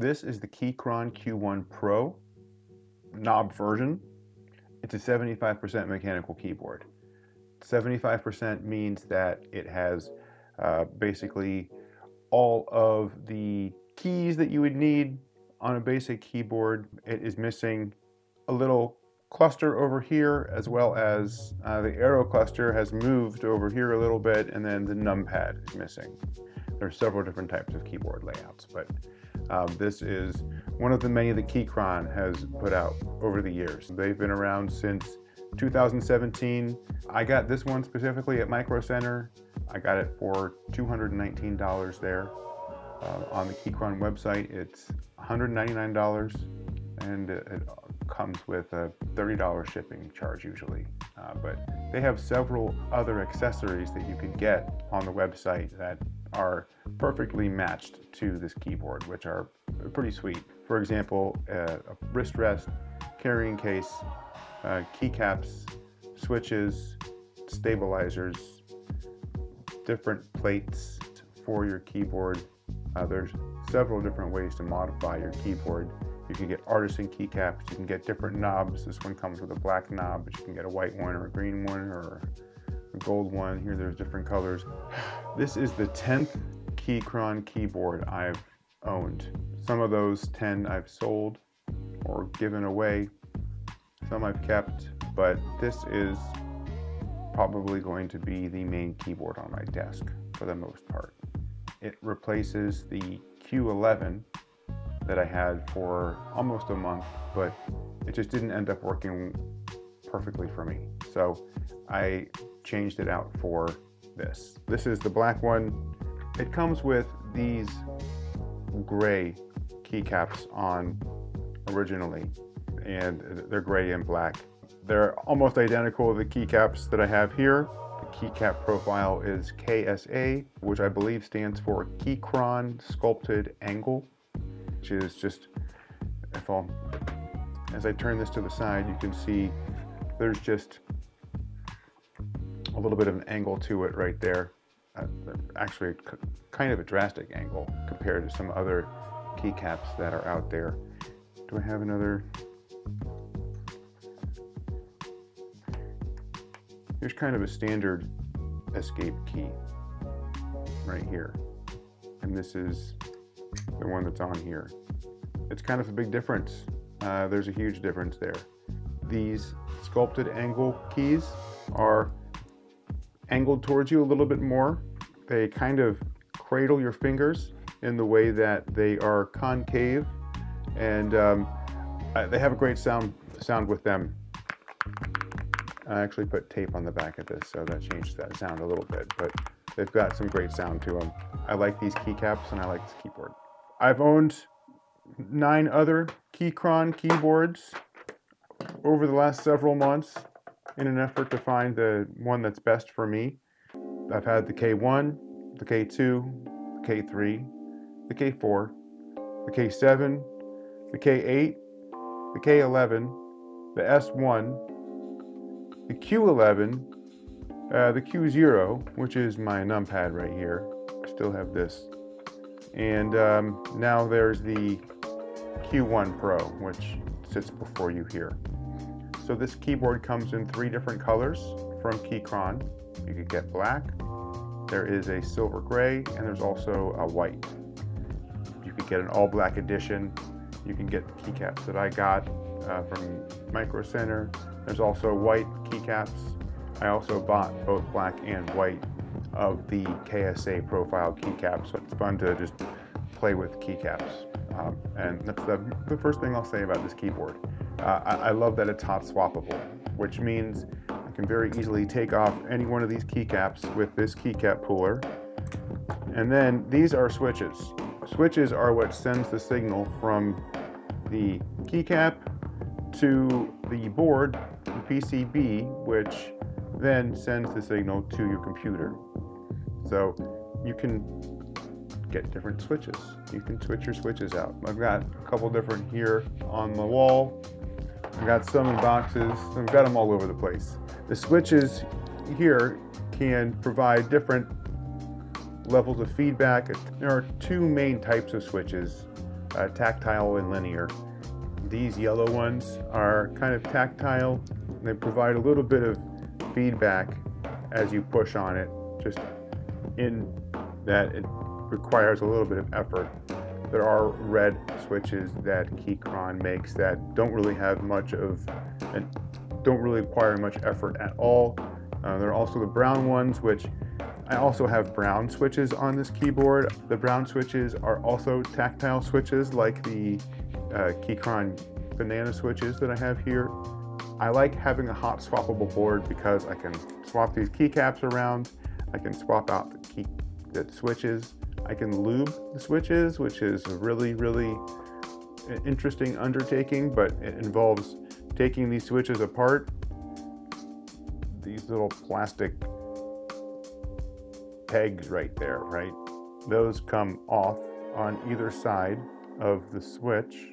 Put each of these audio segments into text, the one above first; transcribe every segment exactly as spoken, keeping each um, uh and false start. This is the Keychron Q one Pro knob version. It's a seventy-five percent mechanical keyboard. seventy-five percent means that it has uh, basically all of the keys that you would need on a basic keyboard. It is missing a little cluster over here, as well as uh, the arrow cluster has moved over here a little bit, and then the numpad is missing. There's several different types of keyboard layouts, but um, this is one of the many that Keychron has put out over the years. They've been around since two thousand seventeen. I got this one specifically at Micro Center. I got it for two hundred nineteen dollars there. Uh, on the Keychron website, it's one hundred ninety-nine dollars, and it comes with a thirty dollar shipping charge usually. Uh, but they have several other accessories that you can get on the website that are perfectly matched to this keyboard, which are pretty sweet. For example, uh, a wrist rest, carrying case, uh, keycaps, switches, stabilizers, different plates for your keyboard. Uh, there's several different ways to modify your keyboard. You can get artisan keycaps, you can get different knobs. This one comes with a black knob, but you can get a white one or a green one or a gold one. Here there's different colors. This is the tenth Keychron keyboard I've owned. Some of those ten I've sold or given away. Some I've kept, but this is probably going to be the main keyboard on my desk for the most part. It replaces the Q eleven that I had for almost a month, but it just didn't end up working perfectly for me. So I changed it out for this. This is the black one. It comes with these gray keycaps on originally, and they're gray and black. They're almost identical to the keycaps that I have here. Keycap profile is K S A, which I believe stands for Keychron Sculpted Angle, which is just, if I'll, as I turn this to the side, you can see there's just a little bit of an angle to it right there. Uh, actually, kind of a drastic angle compared to some other keycaps that are out there. Do I have another? Here's kind of a standard escape key right here. And this is the one that's on here. It's kind of a big difference. Uh, there's a huge difference there. These sculpted angle keys are angled towards you a little bit more. They kind of cradle your fingers in the way that they are concave, and um, they have a great sound, sound with them. I actually put tape on the back of this, so that changes that sound a little bit, but they've got some great sound to them. I like these keycaps, and I like this keyboard. I've owned nine other Keychron keyboards over the last several months in an effort to find the one that's best for me. I've had the K one, the K two, the K three, the K four, the K seven, the K eight, the K eleven, the S one, the Q eleven, uh, the Q zero, which is my numpad right here. I still have this. And um, now there's the Q one Pro, which sits before you here. So this keyboard comes in three different colors from Keychron. You could get black, there is a silver gray, and there's also a white. You could get an all black edition. You can get the keycaps that I got uh, from Micro Center. There's also white keycaps. I also bought both black and white of the K S A profile keycaps, so it's fun to just play with keycaps. Um, and that's the, the first thing I'll say about this keyboard. Uh, I, I love that it's hot swappable, which means I can very easily take off any one of these keycaps with this keycap puller. And then these are switches. Switches are what sends the signal from the keycap to the board, the P C B, which then sends the signal to your computer. So you can get different switches. You can switch your switches out. I've got a couple different here on the wall. I've got some in boxes. I've got them all over the place. The switches here can provide different levels of feedback. There are two main types of switches uh, tactile and linear. These yellow ones are kind of tactile, and they provide a little bit of feedback as you push on it, just in that it requires a little bit of effort. There are red switches that Keychron makes that don't really have much of, and don't really require much effort at all. Uh, there are also the brown ones, which I also have brown switches on this keyboard. The brown switches are also tactile switches, like the uh, Keychron banana switches that I have here. I like having a hot swappable board because I can swap these keycaps around, I can swap out the, key, the switches, I can lube the switches, which is a really, really interesting undertaking, but it involves taking these switches apart. These little plastic pegs right there, right? Those come off on either side of the switch,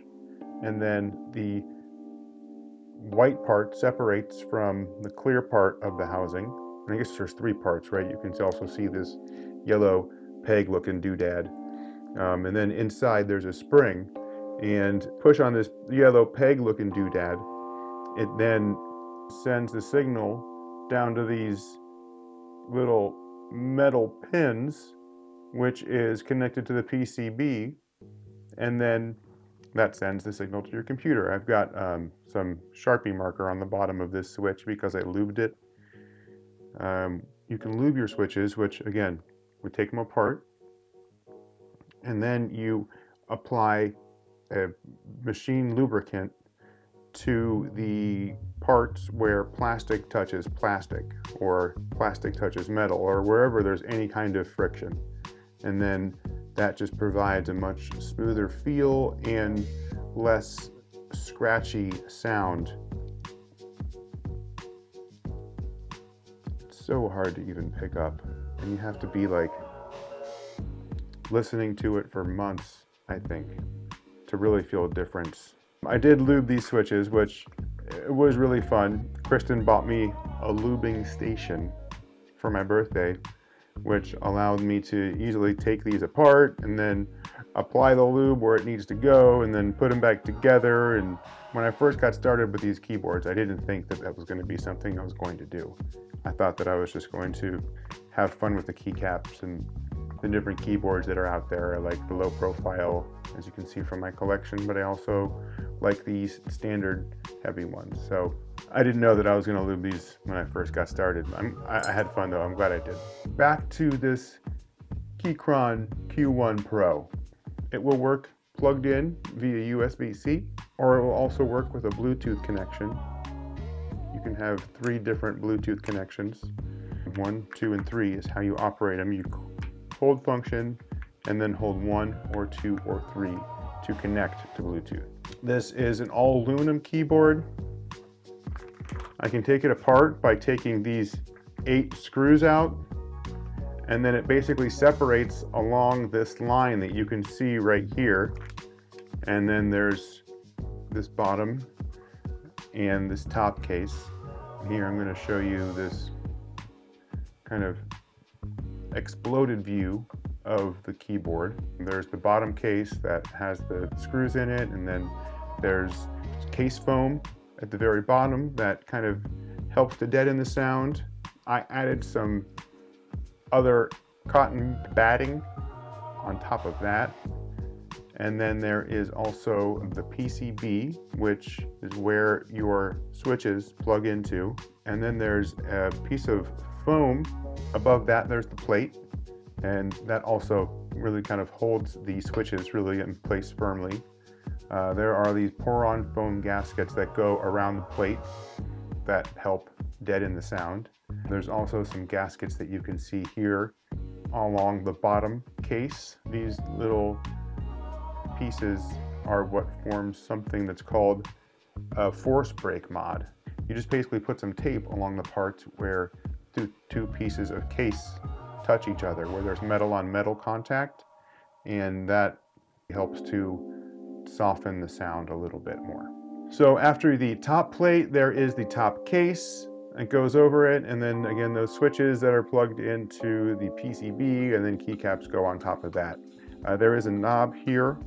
and then the white part separates from the clear part of the housing. And I guess there's three parts, right? You can also see this yellow peg looking doodad. Um, and then inside there's a spring, and push on this yellow peg looking doodad. It then sends the signal down to these little metal pins, which is connected to the P C B. And then that sends the signal to your computer. I've got um, some Sharpie marker on the bottom of this switch because I lubed it. Um, you can lube your switches, which again, we take them apart. And then you apply a machine lubricant to the parts where plastic touches plastic, or plastic touches metal, or wherever there's any kind of friction. And then that just provides a much smoother feel and less scratchy sound. It's so hard to even pick up, and you have to be like listening to it for months, I think, to really feel a difference. I did lube these switches, which it was really fun. Kristen bought me a lubing station for my birthday, which allowed me to easily take these apart and then apply the lube where it needs to go and then put them back together. And when I first got started with these keyboards, I didn't think that that was going to be something I was going to do. I thought that I was just going to have fun with the keycaps and the different keyboards that are out there. I like the low profile, as you can see from my collection, but I also like these standard heavy ones. So I didn't know that I was going to lube these when I first got started. I'm, I had fun though, I'm glad I did. Back to this Keychron Q one Pro. It will work plugged in via U S B C, or it will also work with a Bluetooth connection. You can have three different Bluetooth connections. One, two, and three is how you operate them. You hold function and then hold one or two or three to connect to Bluetooth. This is an all aluminum keyboard. I can take it apart by taking these eight screws out, and then it basically separates along this line that you can see right here. And then there's this bottom and this top case. Here I'm going to show you this kind of exploded view of the keyboard. There's the bottom case that has the screws in it, and then there's case foam at the very bottom that kind of helps to deaden the sound. I added some other cotton batting on top of that. And then there is also the P C B, which is where your switches plug into. And then there's a piece of foam. Above that, there's the plate. And that also really kind of holds the switches really in place firmly. Uh, there are these Poron foam gaskets that go around the plate that help deaden the sound. There's also some gaskets that you can see here along the bottom case. These little pieces are what forms something that's called a force break mod. You just basically put some tape along the parts where two, two pieces of case touch each other, where there's metal on metal contact, and that helps to soften the sound a little bit more. So after the top plate, there is the top case. It goes over it, and then again, those switches that are plugged into the P C B, and then keycaps go on top of that. Uh, there is a knob here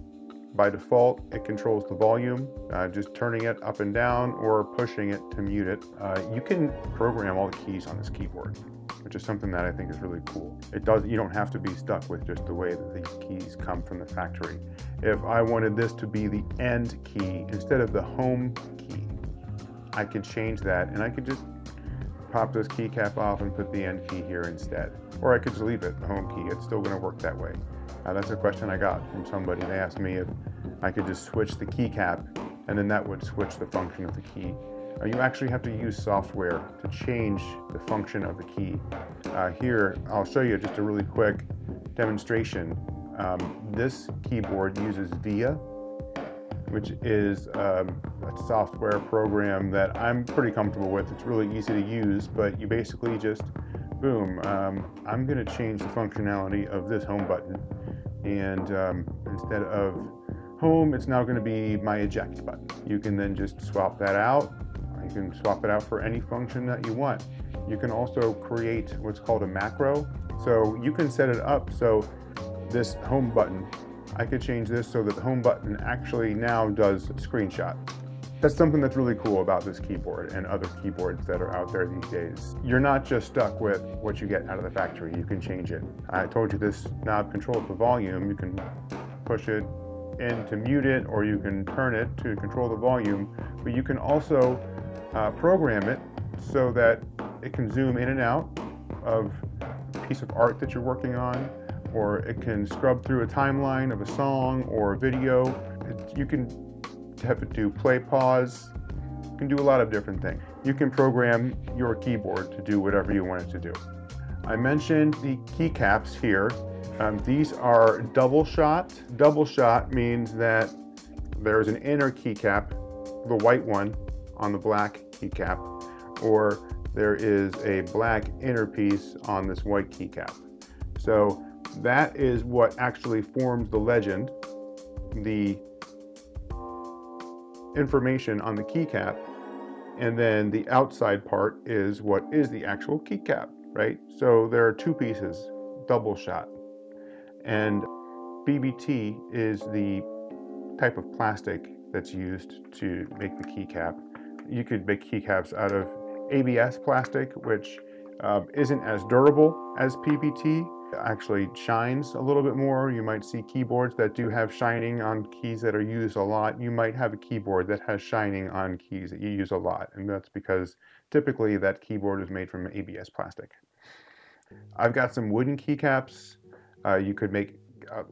By default, it controls the volume, uh, just turning it up and down or pushing it to mute it. Uh, you can program all the keys on this keyboard, which is something that I think is really cool. It does, you don't have to be stuck with just the way that these keys come from the factory. If I wanted this to be the end key instead of the home key, I could change that and I could just pop this keycap off and put the end key here instead. Or I could just leave it the home key, it's still gonna work that way. Uh, that's a question I got from somebody. They asked me if I could just switch the keycap and then that would switch the function of the key. Uh, you actually have to use software to change the function of the key. Uh, here, I'll show you just a really quick demonstration. Um, this keyboard uses V I A, which is um, a software program that I'm pretty comfortable with. It's really easy to use, but you basically just, boom, um, I'm gonna change the functionality of this home button. And um, instead of home, it's now gonna be my eject button. You can then just swap that out. You can swap it out for any function that you want. You can also create what's called a macro. So you can set it up so this home button, I could change this so that the home button actually now does a screenshot. That's something that's really cool about this keyboard and other keyboards that are out there these days. You're not just stuck with what you get out of the factory, you can change it. I told you this knob controls the volume. You can push it in to mute it, or you can turn it to control the volume, but you can also uh, program it so that it can zoom in and out of a piece of art that you're working on, or it can scrub through a timeline of a song or a video. It, you can have it do play pause, you can do a lot of different things. You can program your keyboard to do whatever you want it to do. I mentioned the keycaps here. Um, these are double shot. Double shot means that there's an inner keycap, the white one on the black keycap, or there is a black inner piece on this white keycap. So that is what actually forms the legend. The information on the keycap, and then the outside part is what is the actual keycap, right? So there are two pieces, double shot, and P B T is the type of plastic that's used to make the keycap. You could make keycaps out of A B S plastic, which uh, isn't as durable as P B T. Actually shines a little bit more. You might see keyboards that do have shining on keys that are used a lot. You might have a keyboard that has shining on keys that you use a lot, and that's because typically that keyboard is made from A B S plastic. I've got some wooden keycaps. Uh, you could make uh,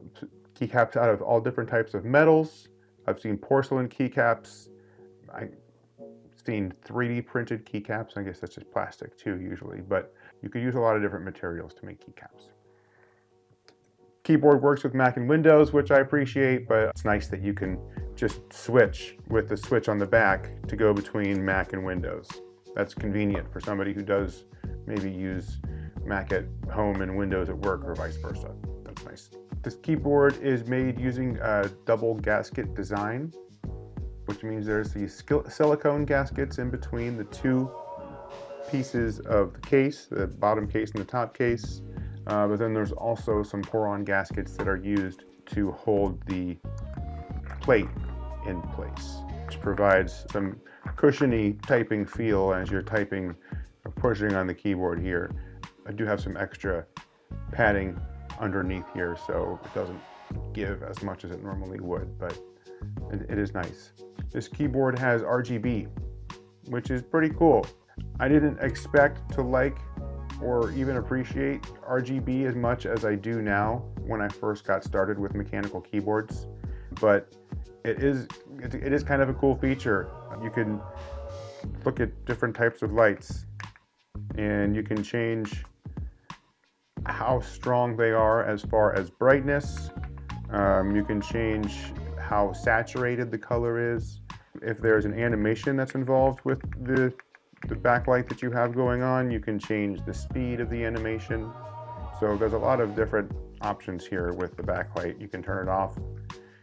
keycaps out of all different types of metals. I've seen porcelain keycaps. I've seen three D printed keycaps. I guess that's just plastic too usually, but you could use a lot of different materials to make keycaps. Keyboard works with Mac and Windows, which I appreciate, but it's nice that you can just switch with the switch on the back to go between Mac and Windows. That's convenient for somebody who does maybe use Mac at home and Windows at work, or vice versa. That's nice. This keyboard is made using a double gasket design, which means there's these silicone gaskets in between the two pieces of the case, the bottom case and the top case. Uh, but then there's also some Poron gaskets that are used to hold the plate in place, which provides some cushiony typing feel as you're typing or pushing on the keyboard here. I do have some extra padding underneath here, so it doesn't give as much as it normally would, but it, it is nice. This keyboard has R G B, which is pretty cool. I didn't expect to like or even appreciate R G B as much as I do now when I first got started with mechanical keyboards, but it is it is kind of a cool feature. You can look at different types of lights and you can change how strong they are as far as brightness. Um, you can change how saturated the color is. If there's an animation that's involved with the the backlight that you have going on, you can change the speed of the animation. So there's a lot of different options here with the backlight. You can turn it off.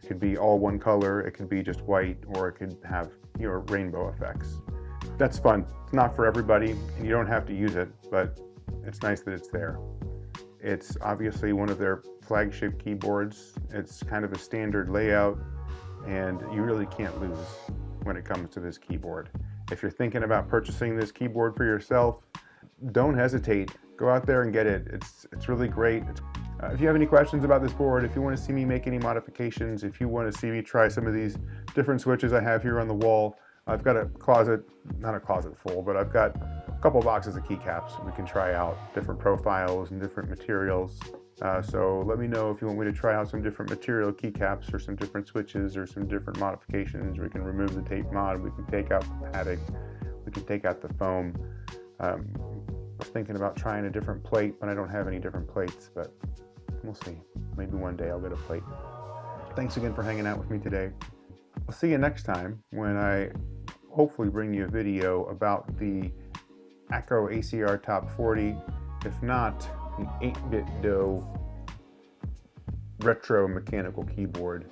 It could be all one color, it could be just white, or it could have, you know, rainbow effects. That's fun. It's not for everybody, and you don't have to use it, but it's nice that it's there. It's obviously one of their flagship keyboards. It's kind of a standard layout. and you really can't lose when it comes to this keyboard. If you're thinking about purchasing this keyboard for yourself, don't hesitate. Go out there and get it. It's, it's really great. It's, uh, if you have any questions about this board, if you want to see me make any modifications, if you want to see me try some of these different switches I have here on the wall, I've got a closet, not a closet full, but I've got a couple boxes of keycaps we can try out, different profiles and different materials. Uh, so let me know if you want me to try out some different material keycaps or some different switches or some different modifications. We can remove the tape mod, we can take out the padding, we can take out the foam. Um, I was thinking about trying a different plate, but I don't have any different plates, but we'll see. Maybe one day I'll get a plate. Thanks again for hanging out with me today. I'll see you next time when I hopefully bring you a video about the Akko A C R Top forty, if not the eight bit dough retro mechanical keyboard.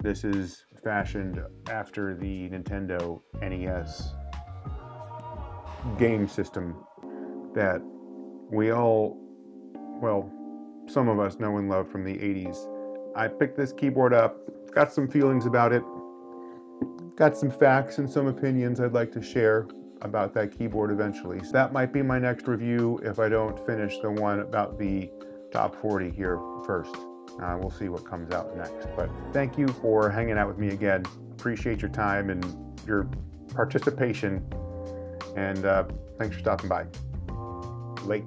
This is fashioned after the Nintendo N E S game system that we all, well, some of us know and love from the eighties. I picked this keyboard up, got some feelings about it, got some facts and some opinions I'd like to share about that keyboard eventually. So that might be my next review if I don't finish the one about the top forty here first. Uh, we'll see what comes out next. But thank you for hanging out with me again. Appreciate your time and your participation. And uh, thanks for stopping by. Late.